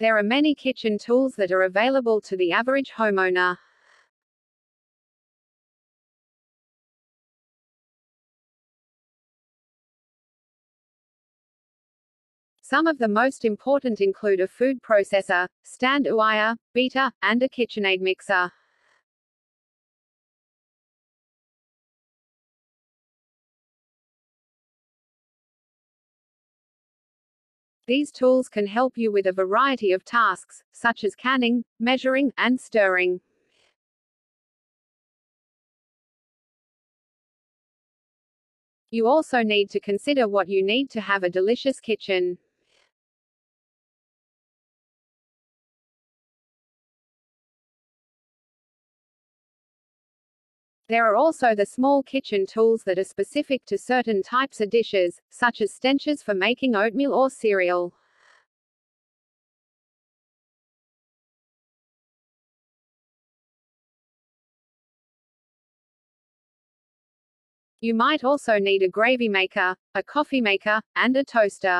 There are many kitchen tools that are available to the average homeowner. Some of the most important include a food processor, stand uiyer, beater, and a KitchenAid mixer. These tools can help you with a variety of tasks, such as canning, measuring, and stirring. You also need to consider what you need to have a delicious kitchen. There are also the small kitchen tools that are specific to certain types of dishes, such as stenchers for making oatmeal or cereal. You might also need a gravy maker, a coffee maker, and a toaster.